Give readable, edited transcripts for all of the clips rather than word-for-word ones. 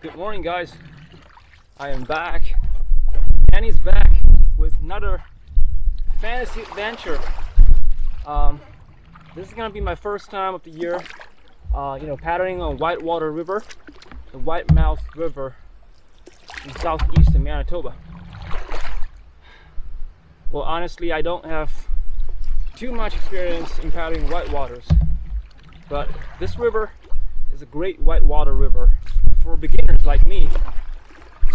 Good morning, guys. I am back, and he's back with another fantasy adventure. This is gonna be my first time of the year, paddling on Whitewater River, the Whitemouth River in southeastern Manitoba. Well, honestly, I don't have too much experience in paddling whitewaters, but this river is a great whitewater river for beginners like me.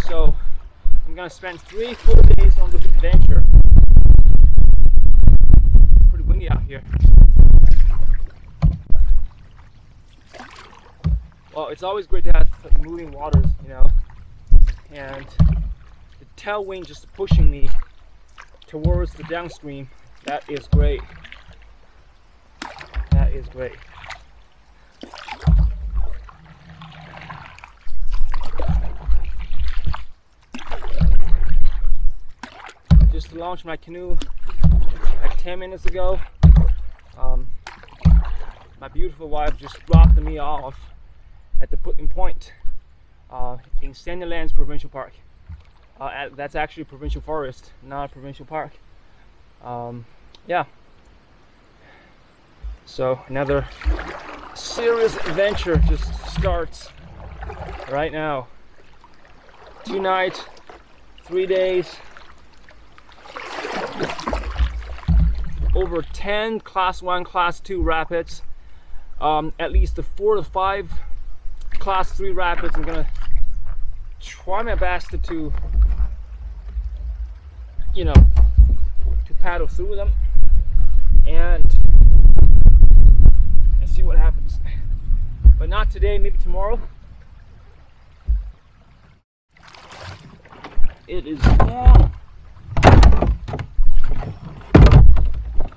So I'm gonna spend 3-4 days on this adventure. Pretty windy out here. Well, it's always great to have moving waters, and the tailwind just pushing me towards the downstream. That is great. That is great. Launched my canoe like 10 minutes ago. My beautiful wife just dropped me off at the putting point in Sandilands Provincial Park. That's actually provincial forest, not a provincial park. Yeah. So another serious adventure just starts right now. 2 nights, 3 days. Over 10 class 1, class 2 rapids, at least the 4 to 5 class 3 rapids. I'm gonna try my best to, to paddle through them and see what happens. But not today, maybe tomorrow. It is warm.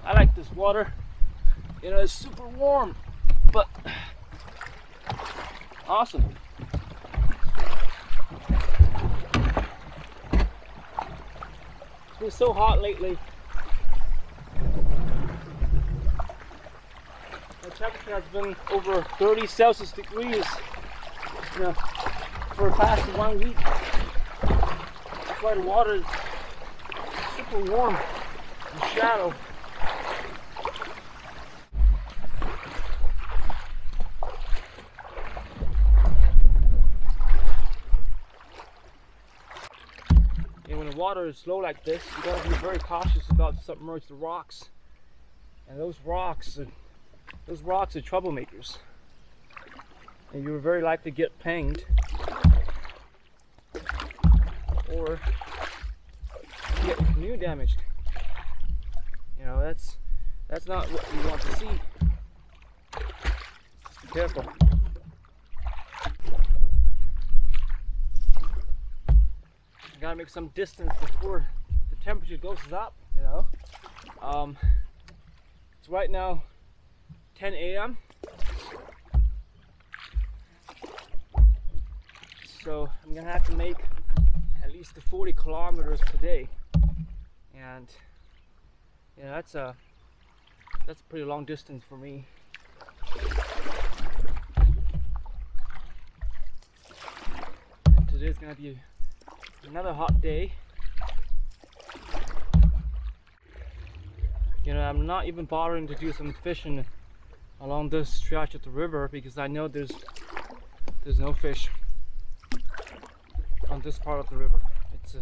I like this water, it's super warm, but awesome. It's been so hot lately. The temperature has been over 30 Celsius degrees, for the past 1 week. That's why the water is super warm and shallow. Water is slow like this, you gotta be very cautious about submerged rocks, and those rocks are troublemakers, and you're very likely to get pinged or get your canoe damaged. That's not what you want to see. Just be careful. Gotta make some distance before the temperature goes up, It's right now 10 a.m. so I'm gonna have to make at least 40 kilometers per day, and yeah, you know, that's a pretty long distance for me. And today's gonna be another hot day. You know, I'm not even bothering to do some fishing along this stretch of the river because I know there's no fish on this part of the river. It's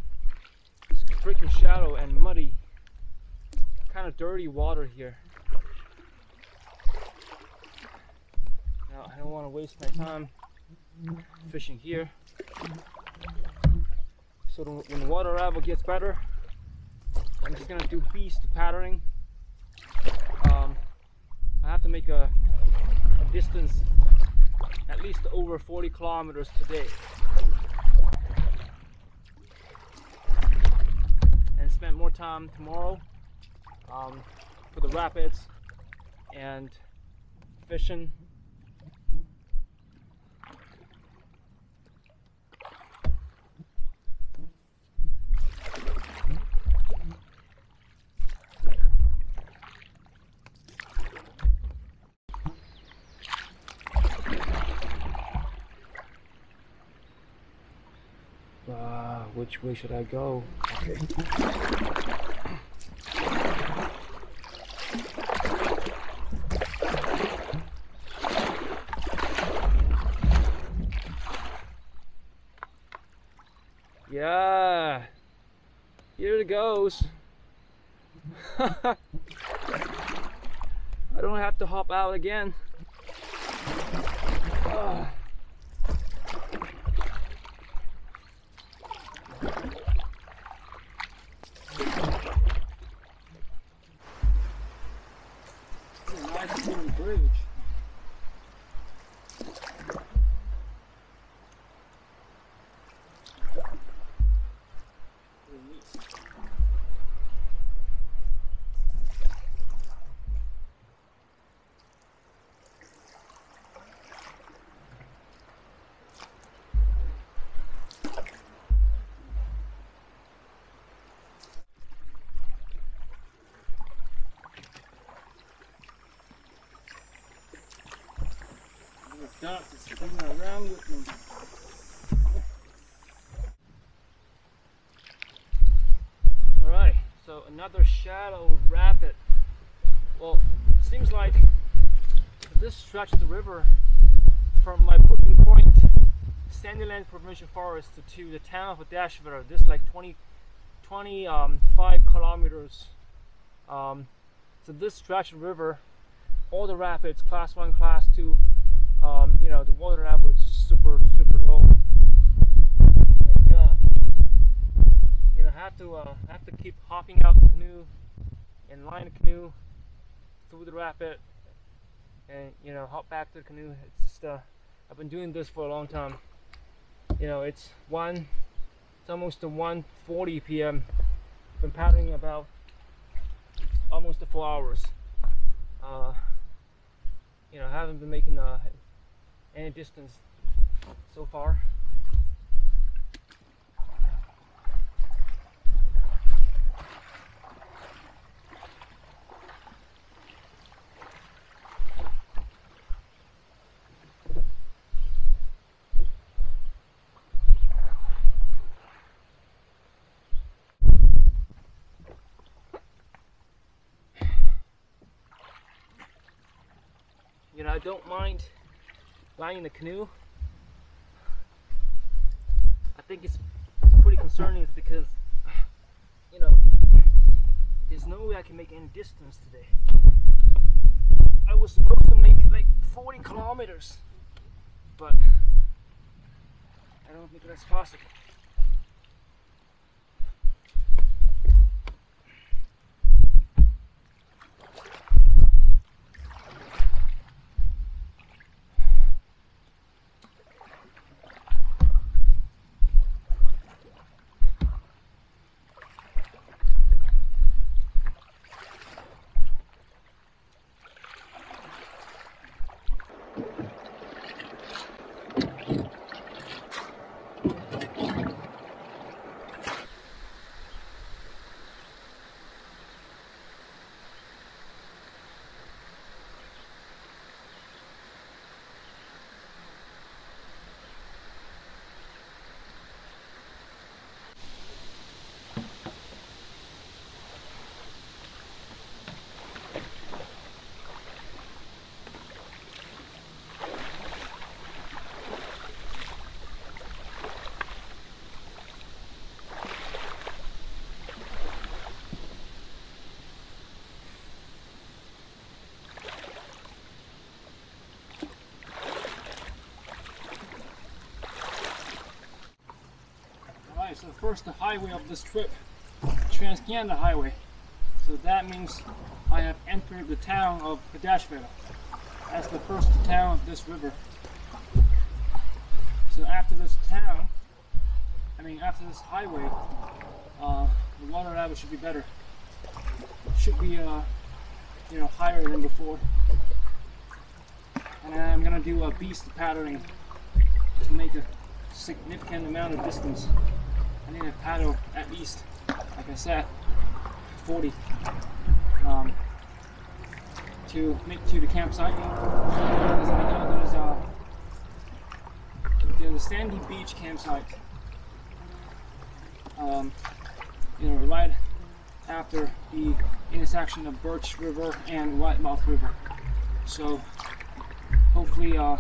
freaking shallow and muddy, kind of dirty water here. Now I don't want to waste my time fishing here. So when the water level gets better, I'm just gonna do beast patterning. I have to make a distance at least over 40 kilometers today, and spend more time tomorrow for the rapids and fishing. Which way should I go? Okay. Yeah, here it goes. I don't have to hop out again. Coming around with me. All right, so another shallow rapid. Well, it seems like this stretch of the river from my booking point, Sandilands Provincial Forest, to the town of Dashveder, this is like 25 kilometers. So this stretch of the river, all the rapids, class 1, class 2, you know, the water level is just super, super low. Like, you know, I have to keep hopping out the canoe and line the canoe through the rapid, and you know, hop back to the canoe. It's just, I've been doing this for a long time. You know, it's almost 1:40 p.m. Been paddling about almost 4 hours. You know, I haven't been making any distance so far. You know, I don't mind lying in the canoe. I think it's pretty concerning is because, you know, there's no way I can make any distance today. I was supposed to make like 40 kilometers, but I don't think that's possible. the first highway of this trip, Transganda Highway. So that means I have entered the town of Padashvara. That's the first town of this river. So after this town, after this highway, the water level should be better. It should be, higher than before. And I'm gonna do a beast paddling to make a significant amount of distance. I need to paddle at least, like I said, 40 to make to the campsite. There's a sandy beach campsite, right after the intersection of Birch River and Whitemouth River. So hopefully I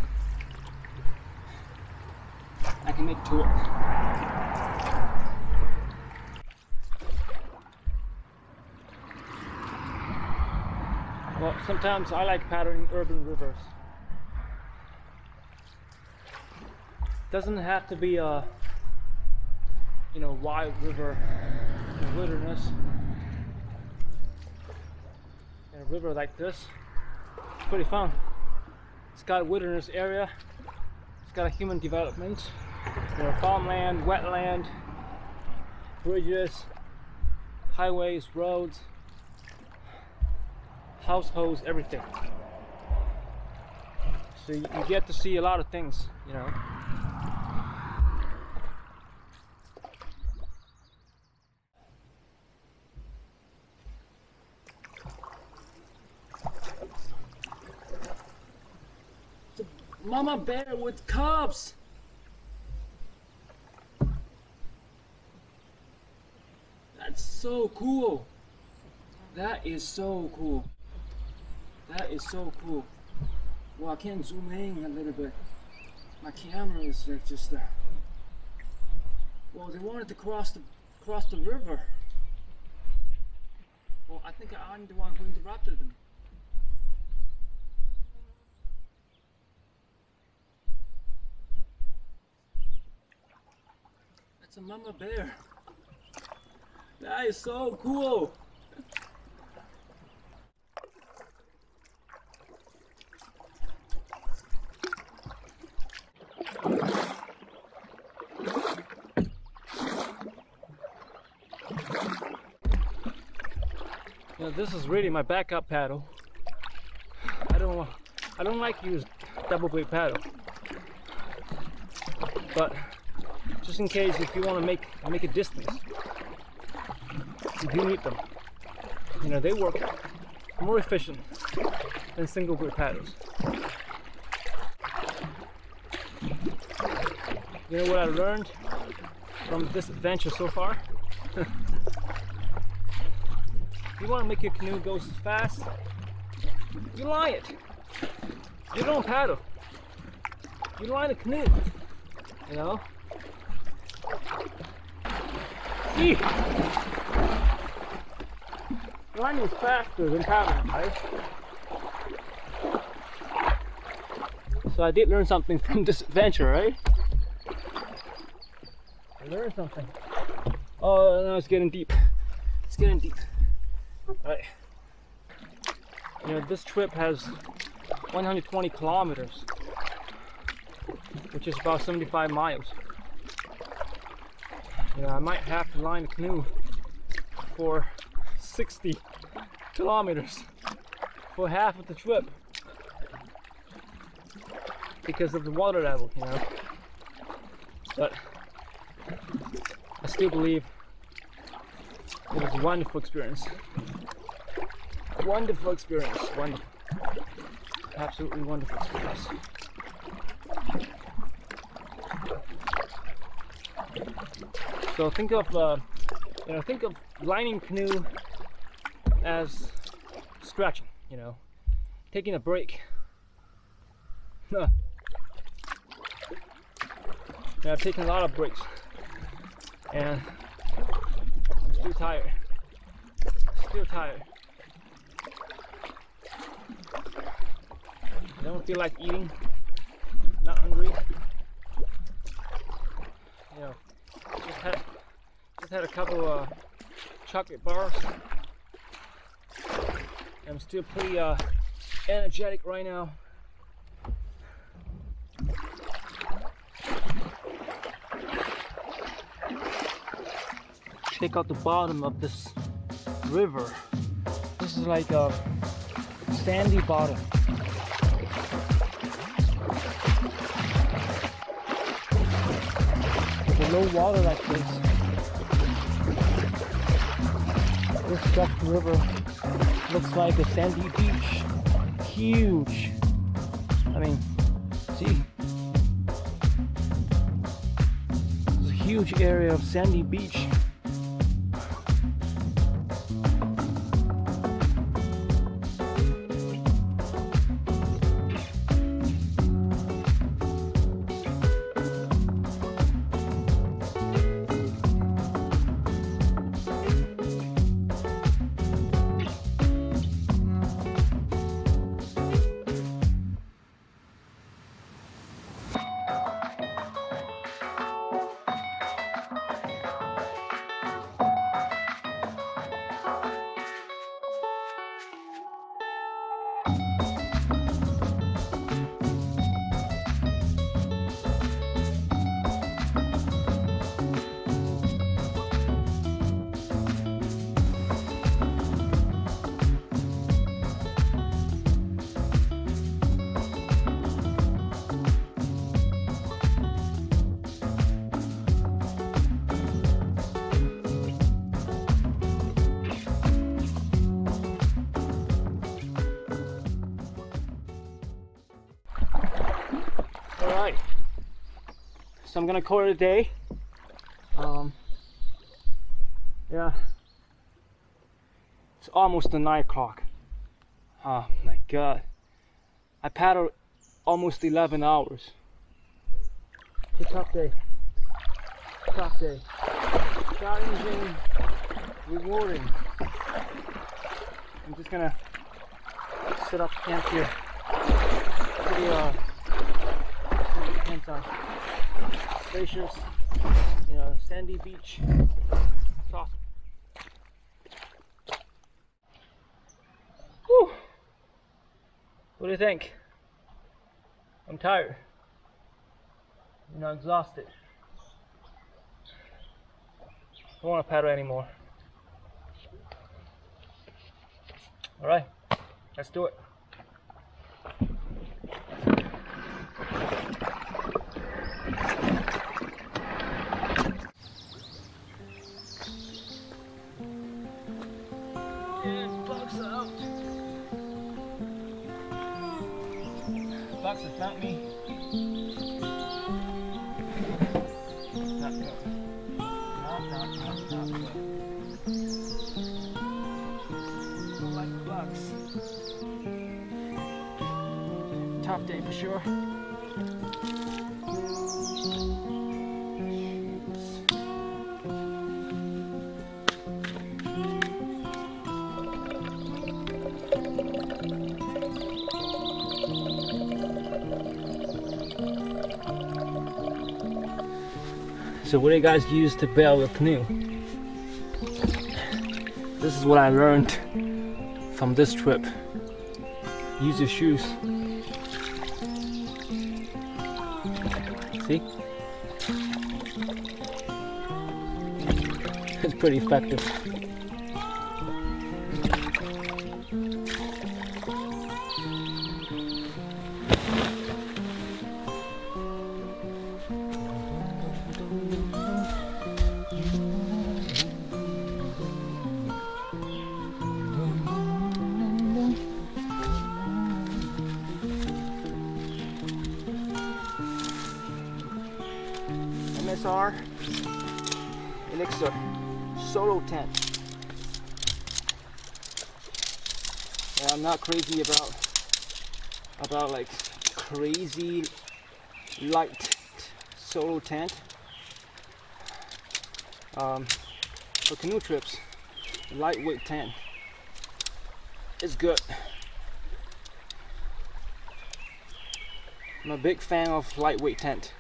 can make it to it. Well, sometimes I like paddling urban rivers. Doesn't have to be a wide river in the wilderness. In a river like this, it's pretty fun. It's got a wilderness area. It's got a human development. Farmland, wetland, bridges, highways, roads, households, everything. So you get to see a lot of things, The mama bear with cubs. That's so cool. That is so cool. That is so cool. Well, I can zoom in a little bit. My camera is just there. Well, they wanted to cross the river. Well, I think I'm the one who interrupted them. That's a mama bear. That is so cool. This is really my backup paddle. I don't like to use double blade paddle. But just in case, if you want to make a distance, you do need them. They work more efficient than single blade paddles. You know what I learned from this adventure so far? You want to make your canoe go fast, you line it. You don't paddle. You line the canoe. See? Line is faster than paddling, right? So I did learn something from this adventure, right? I learned something. Oh, no, it's getting deep. It's getting deep. Alright, this trip has 120 kilometers, which is about 75 miles. I might have to line the canoe for 60 kilometers for half of the trip because of the water level, But I still believe it was a wonderful experience. Wonderful experience. Wonderful. Absolutely wonderful experience. So think of, think of lining canoe as stretching, taking a break. I've taken a lot of breaks and I'm still tired. I don't feel like eating, not hungry. Just had had a couple of chocolate bars. I'm still pretty energetic right now. Check out the bottom of this river. This is like a sandy bottom. The low water like this. This Birch River looks like a sandy beach. Huge. I mean, see. It's a huge area of sandy beach. So I'm gonna call it a day. Yeah, it's almost 9 o'clock. Oh my god, I paddled almost 11 hours. It's a tough day. Tough day. Challenging, rewarding. I'm just gonna set up camp here. Pretty, tents on. Glaciers, you know, sandy beach. It's awesome. Whew. What do you think? I'm tired. You know, exhausted. Don't want to paddle anymore. All right, let's do it. Not me. Not good. Not good. Look like the bugs. Tough day for sure. So what do you guys use to build a canoe? This is what I learned from this trip. Use your shoes. See? It's pretty effective. MSR Elixir solo tent. And I'm not crazy about like crazy light solo tent. For canoe trips, lightweight tent is good. I'm a big fan of lightweight tent.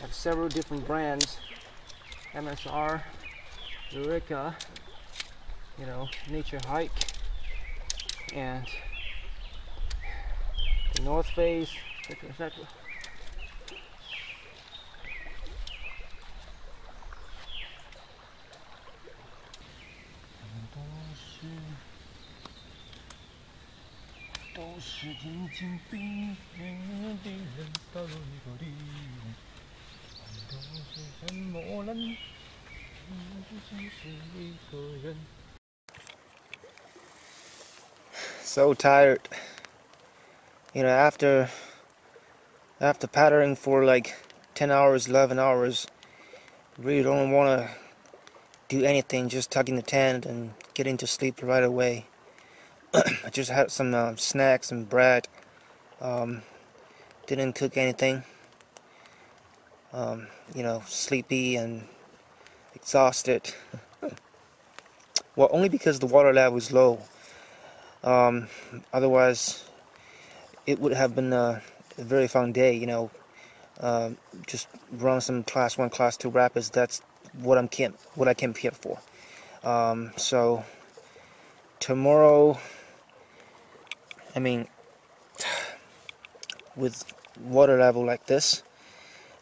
have several different brands: MSR, Eureka, you know, Nature Hike, and The North Face, etc., etc. So tired, you know, after paddling for like 10 hours, 11 hours, really don't want to do anything, just tuck in the tent and get into sleep right away. I just had some snacks and bread, didn't cook anything, you know, sleepy and exhausted. Well, only because the water level is low, otherwise it would have been a very fun day, you know, just run some class 1, class 2 rapids. That's what I came here for. So tomorrow, I mean, with water level like this,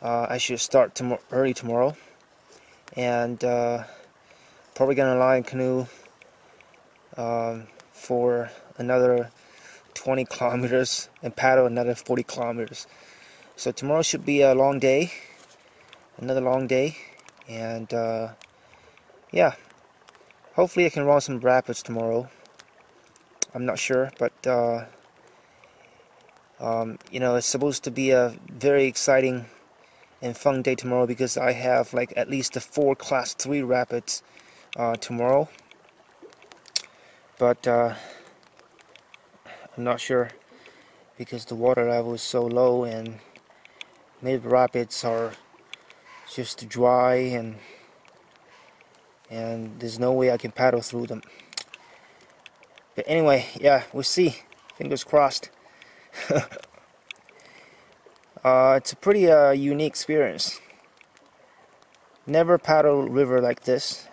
I should start early tomorrow, and probably gonna lie in canoe for another 20 kilometers and paddle another 40 kilometers. So tomorrow should be a long day, another long day, and yeah, hopefully I can run some rapids tomorrow. I'm not sure, but you know, it's supposed to be a very exciting and fun day tomorrow, because I have like at least the 4 class 3 rapids tomorrow, but I'm not sure because the water level is so low and maybe the rapids are just dry, and there's no way I can paddle through them. But anyway, yeah, we'll see, fingers crossed. It's a pretty unique experience. Never paddle river like this,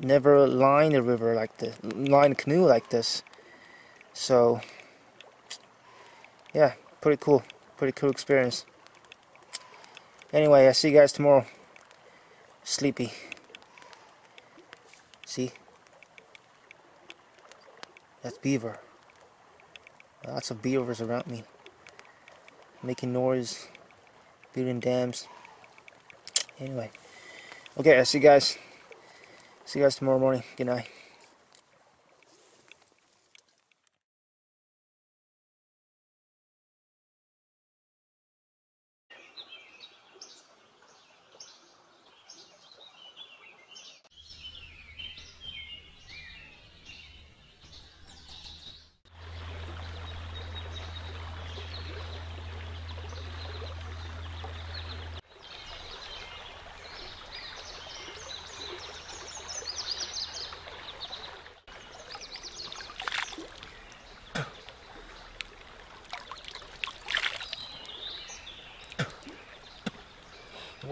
never line a river like this, line a canoe like this. So yeah, pretty cool experience. Anyway, I'll see you guys tomorrow. Sleepy. See, that's beaver. Lots of beavers around me, making noise, building dams. Anyway, okay, I'll see you guys. See you guys tomorrow morning. Good night.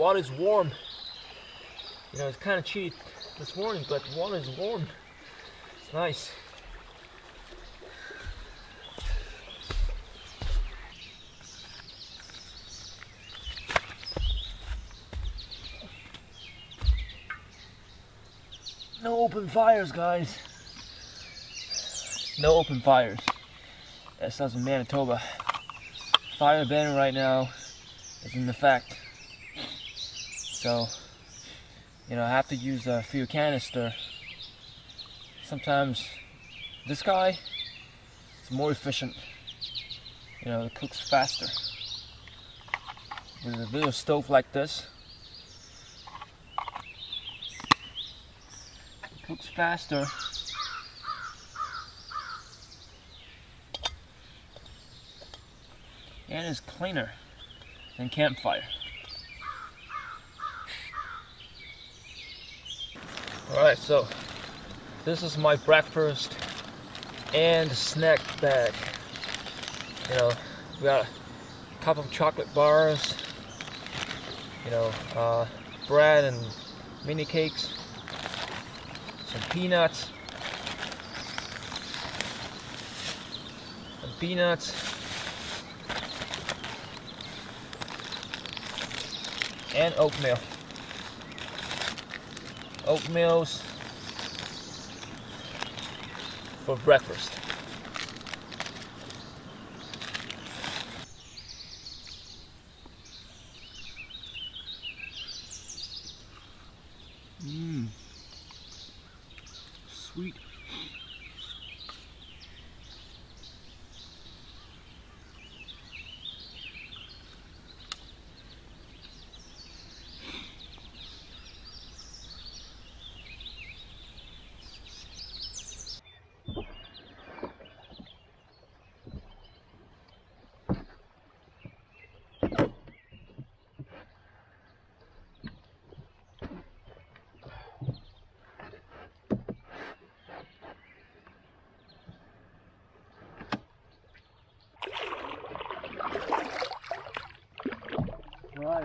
Water is warm. You know, it's kind of cheap this morning, but water is warm. It's nice. No open fires, guys. No open fires. That sounds in Manitoba. Fire ban right now is in effect. So, you know, I have to use a fuel canister. Sometimes this guy is more efficient. You know, it cooks faster. With a little stove like this, it cooks faster. And it's cleaner than campfire. Alright, so this is my breakfast and snack bag. You know, we got a couple of chocolate bars, you know, bread and mini cakes, some peanuts, and oatmeal. Oatmeals for breakfast. Sweet.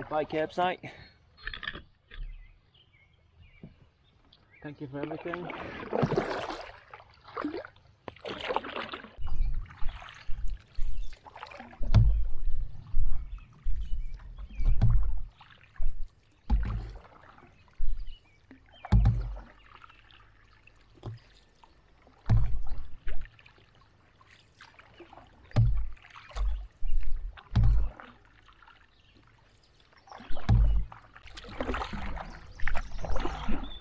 Bike campsite. Thank you for everything.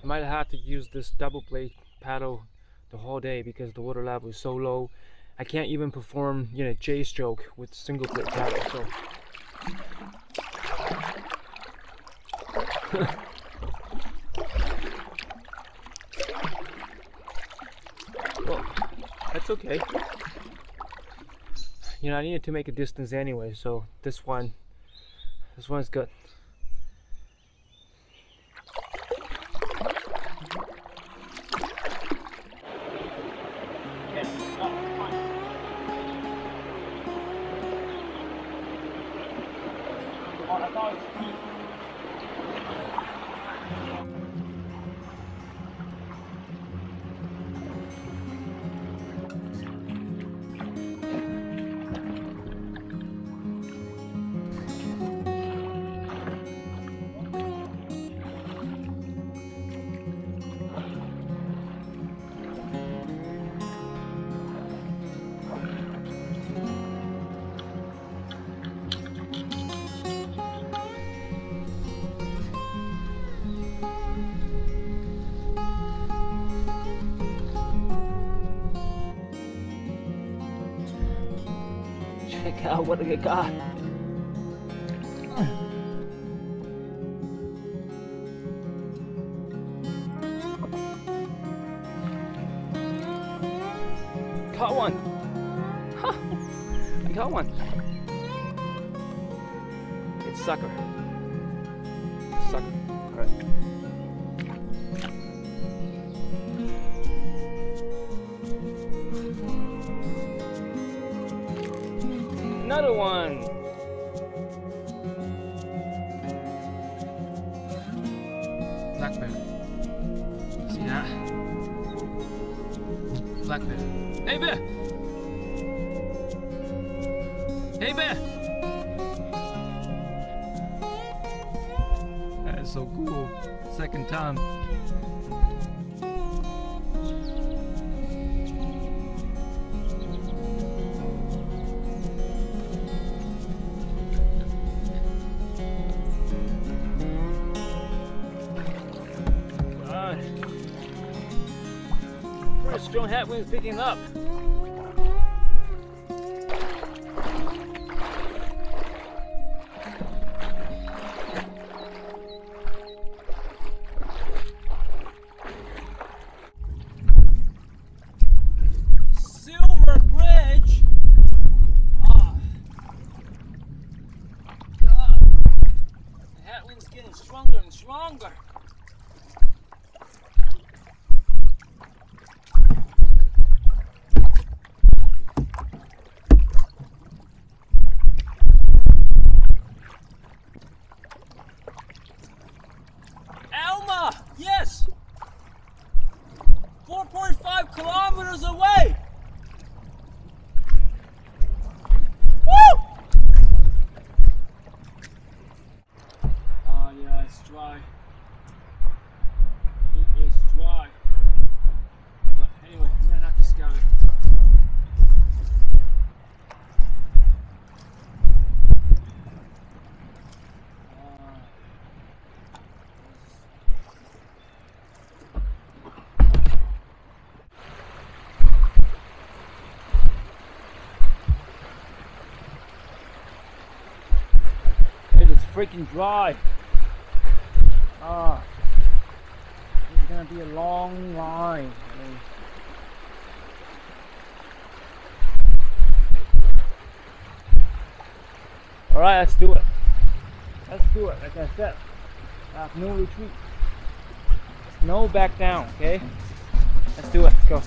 I might have had to use this double blade paddle the whole day because the water level is so low. I can't even perform, you know, J stroke with single blade paddle. So well, that's okay. You know, I needed to make a distance anyway, so this one's good. God, what a God. Caught one. Huh. I got one. It's sucker. Sucker. All right. Another one. Black bear. See that? Black bear. Hey bear! Hey bear! That is so cool. Second time. Strong headwinds picking up. kilometers away. Woo! Oh yeah, it's dry. It is dry. But anyway, I'm gonna have to scout it. Freaking dry. This is gonna be a long line. All right, let's do it. Let's do it. Like I said, no retreat. No back down. Okay. Let's do it. Let's go.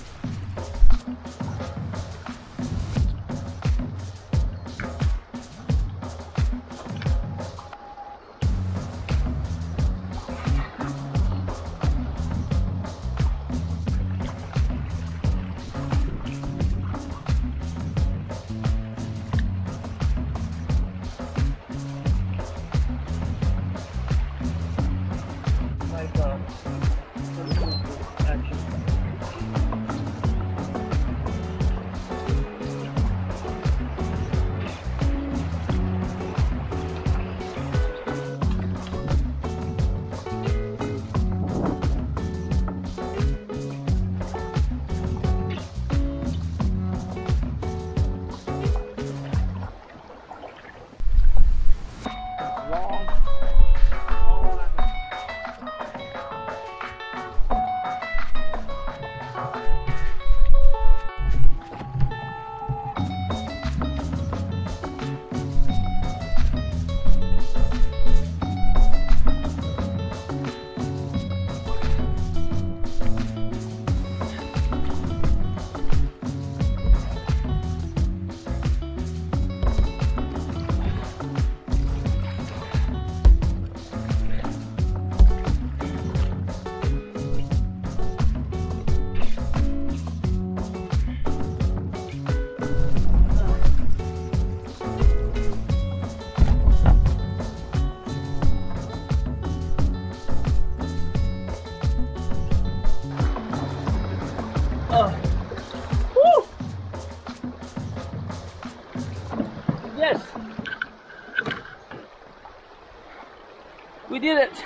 We did it!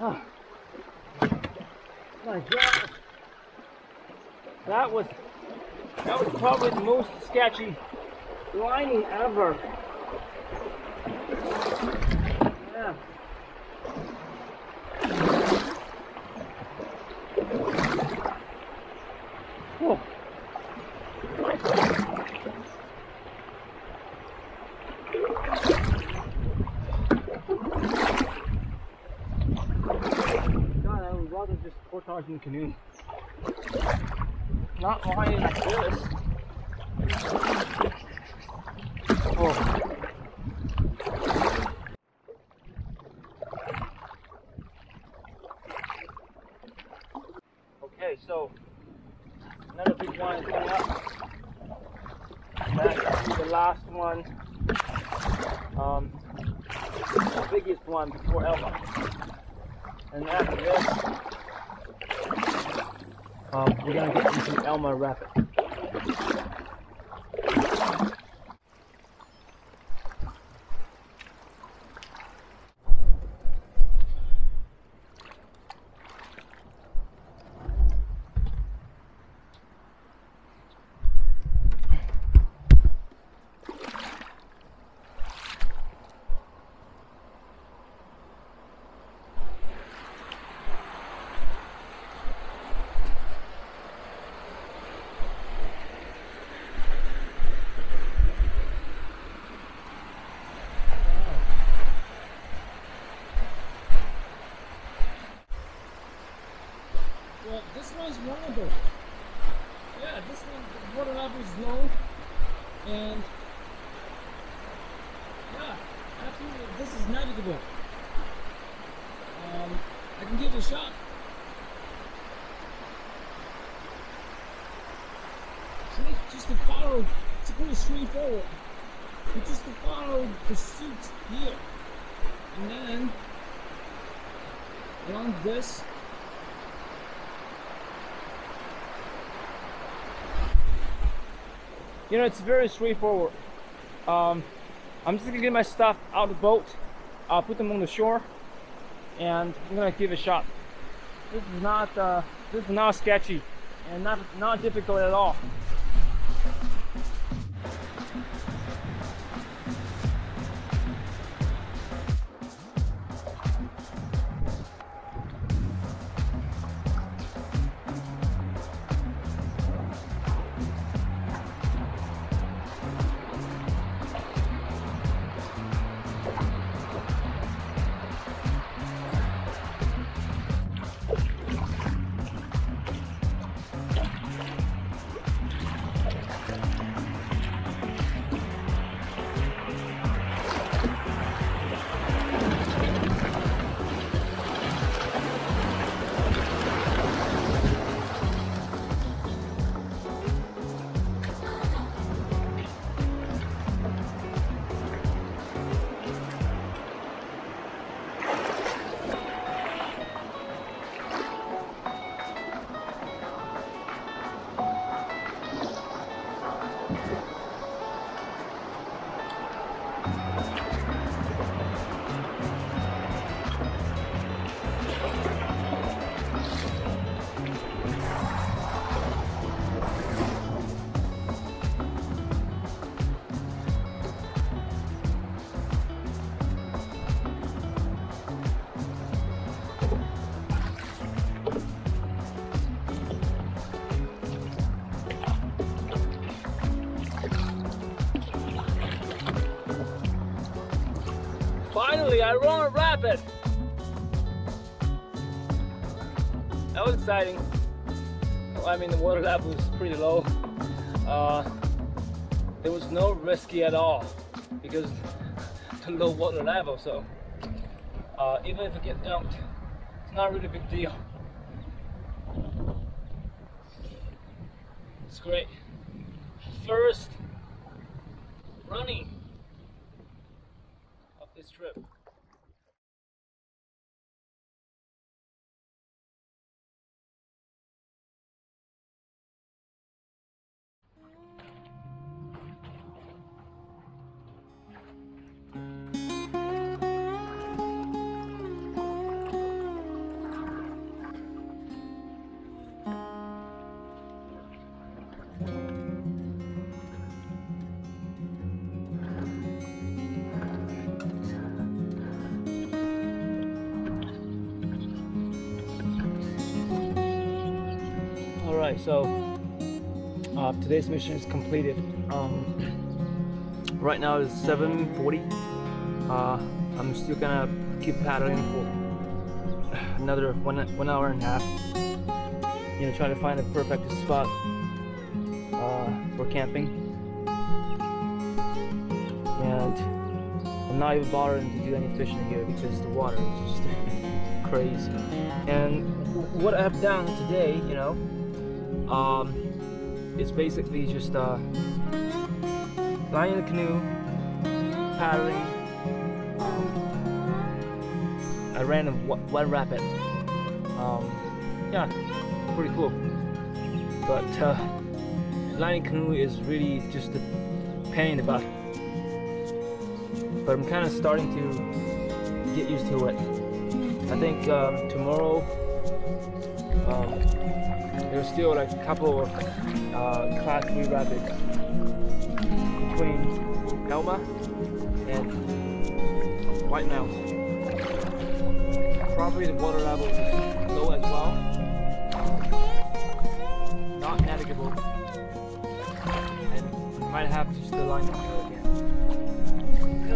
Oh. My God, that was probably the most sketchy lining ever. Yeah. Whoa. Just portaging canoe, not lying like this. Oh. Okay, so another big one is coming up. That is the last one, the biggest one before Elma, and after this. We're gonna get into Elma Rapids. This one's winnable. Yeah, this one, the water level is low, and yeah, absolutely, this is navigable. I can give it a shot. just to follow, it's pretty straightforward. But just to follow the seat here. And then, along this, you know, it's very straightforward. I'm just gonna get my stuff out of the boat, put them on the shore, and I'm gonna give it a shot. This is not sketchy, and not difficult at all. I run a rapid. That was exciting. I mean, the water level was pretty low. There was no risky at all because the low water level. So even if you get dumped, it's not really a big deal. It's great. First running of this trip. So today's mission is completed. Right now it's 7:40. I'm still gonna keep paddling for another one hour and a half. You know, trying to find a perfect spot for camping. And I'm not even bothering to do any fishing here because the water is just crazy. And what I've done today, you know. It's basically just lying in the canoe, paddling. I ran a one rapid. Yeah, pretty cool. But lying in canoe is really just a pain in the butt. But I'm kind of starting to get used to it. I think tomorrow. There's still like a couple of class 3 rapids between Elma and Whitemouth. Probably the water level is low as well. Not navigable. And might have to just align the hill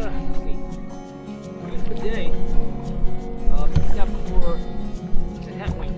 again. Let's see. Even today, except for the headwind.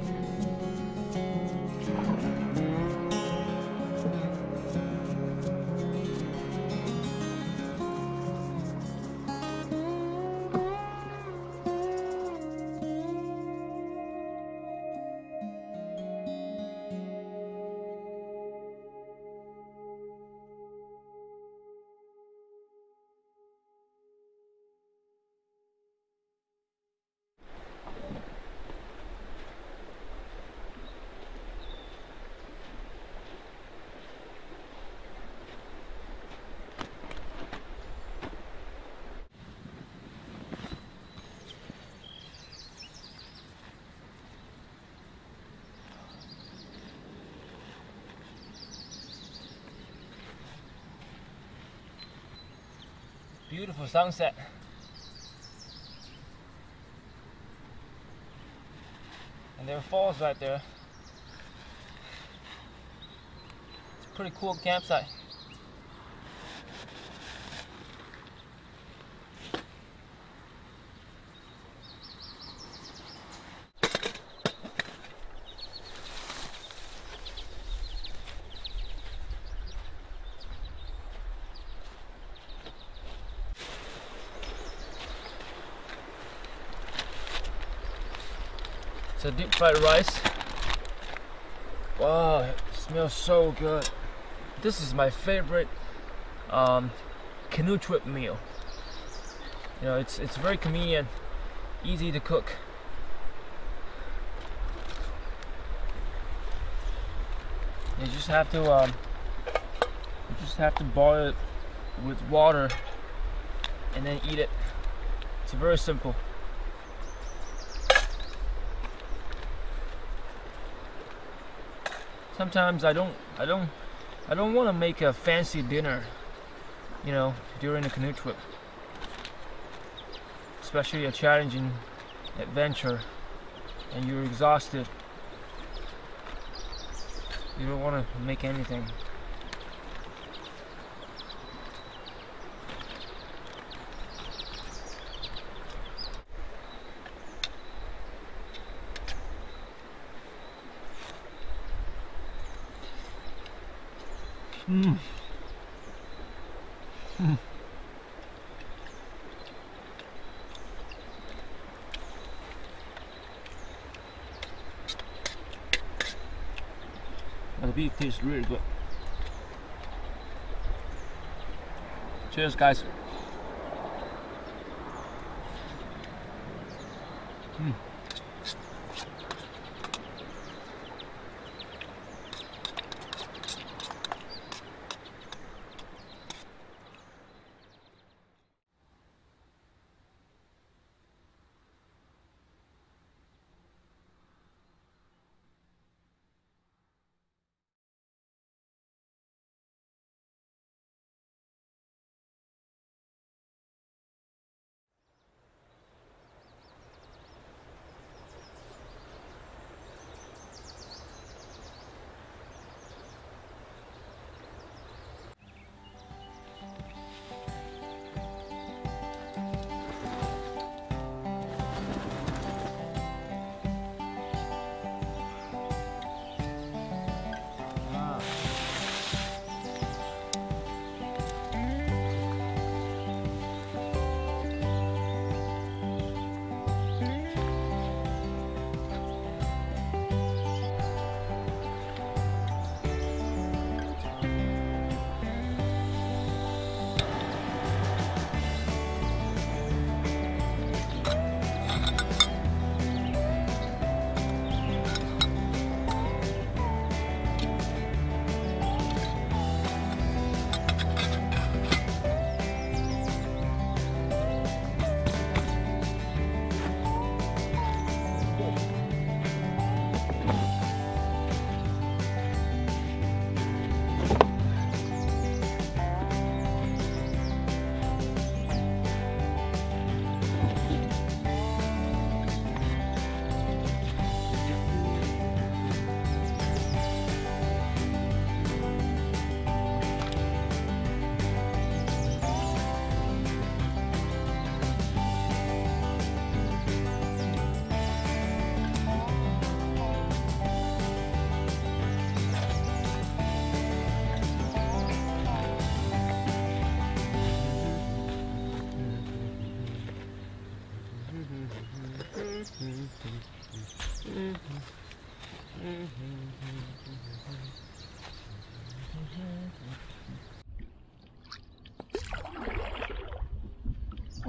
beautiful sunset. And there are falls right there. It's a pretty cool campsite. So deep fried rice. Wow, it smells so good. This is my favorite canoe trip meal. You know, it's very convenient, easy to cook. You just have to boil it with water and then eat it. It's very simple. Sometimes I don't want to make a fancy dinner, you know, during a canoe trip, especially a challenging adventure, and you're exhausted. You don't want to make anything. The beef tastes really good. Cheers, guys.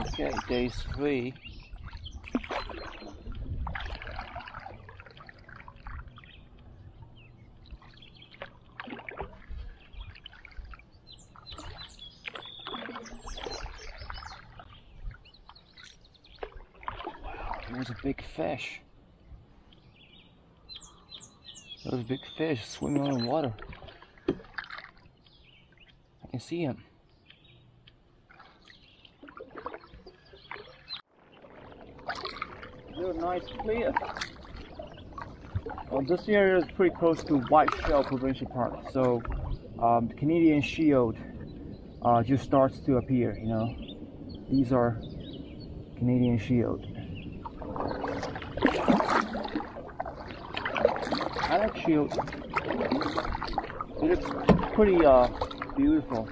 Okay, day 3. There's a big fish. Those big fish swimming on the water. I can see him. nice clear. Well, this area is pretty close to White Shell Provincial Park, so the Canadian Shield just starts to appear, you know. These are Canadian Shield. I like shields. It looks pretty beautiful.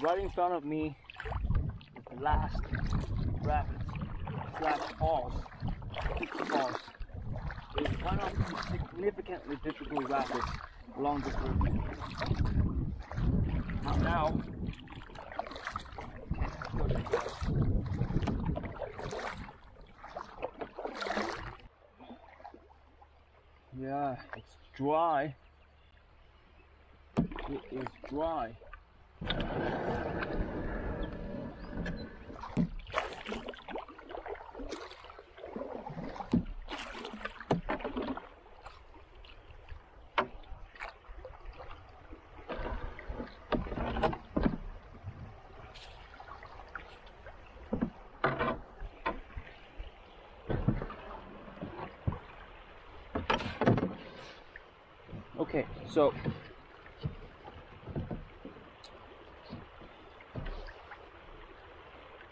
Right in front of me is the last rapids slash falls, Cook's Falls. It's one of the significantly difficult rapids along this river. Not now. Yeah, it's dry. It is dry. Okay, so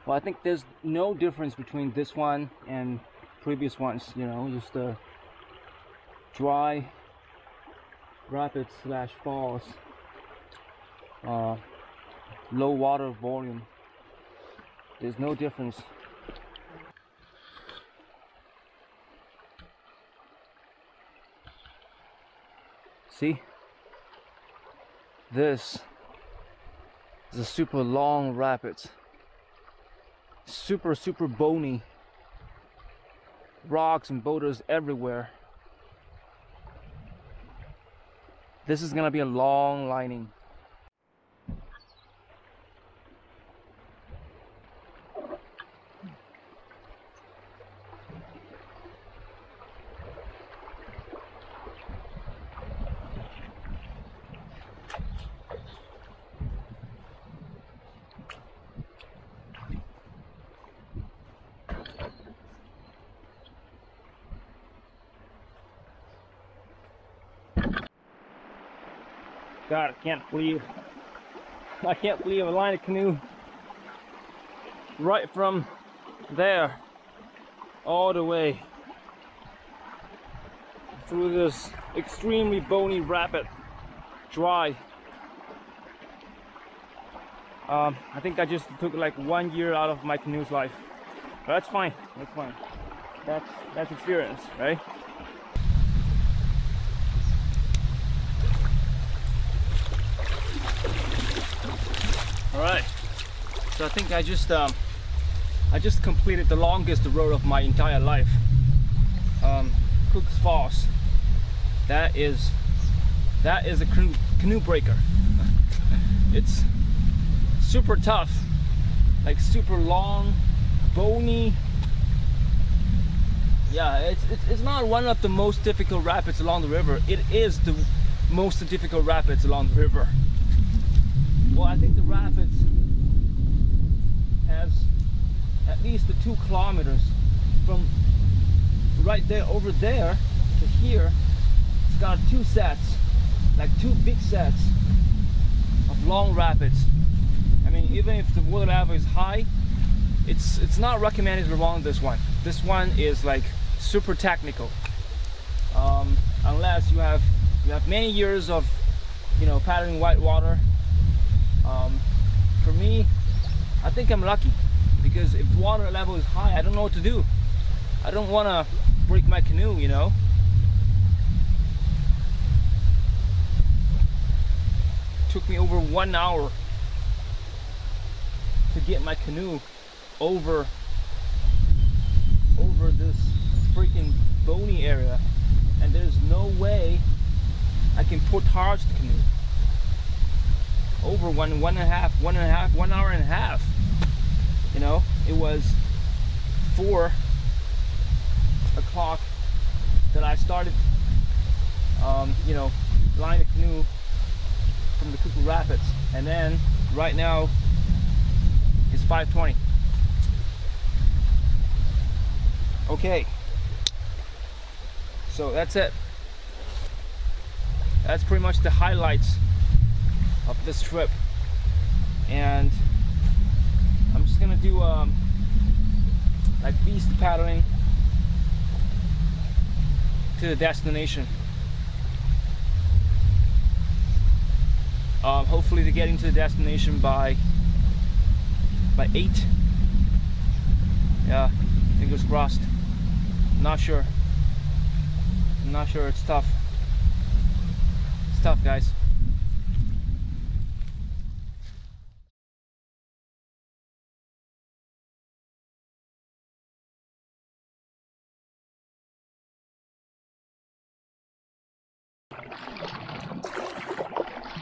I think there's no difference between this one and previous ones, you know, just the dry rapids slash falls, low water volume. There's no difference. See, this is a super long rapids. Super bony, rocks and boulders everywhere. This is gonna be a long lining. God, I can't believe I lined a canoe right from there all the way through this extremely bony rapid, dry. I think I just took like 1 year out of my canoe's life, but that's fine. That's fine. That's experience, right? Alright, so I think I just completed the longest road of my entire life. Cook's Falls. That is a canoe breaker. It's super tough, like super long, bony. Yeah, it's not one of the most difficult rapids along the river. It is the most difficult rapids along the river. Well, I think the rapids has at least 2 kilometers from right there over there to here. It's got 2 sets, like 2 big sets of long rapids. I mean, even if the water level is high, it's not recommended along this one. This one is like super technical, unless you have many years of, you know, paddling whitewater. For me, I think I'm lucky, because if water level is high, I don't know what to do. I don't want to break my canoe, you know. Took me over 1 hour to get my canoe over this freaking bony area, and there's no way I can portage the canoe over one hour and a half. You know, it was 4 o'clock that I started, you know, lying the canoe from the Cuckoo Rapids, and then right now it's 5:20. Okay, so that's it. That's pretty much the highlights of this trip, and I'm just gonna do like beast paddling to the destination. Hopefully to get into the destination by 8. Yeah, fingers crossed. Not sure. I'm not sure. It's tough. It's tough, guys.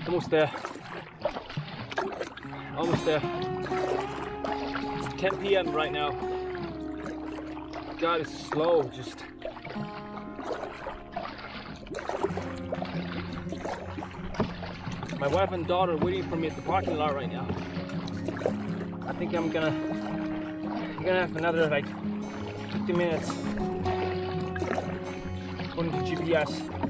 Almost there. Almost there. It's 10 p.m. right now. God, it's slow. Just. My wife and daughter are waiting for me at the parking lot right now. I think I'm gonna have another like 50 minutes according to GPS.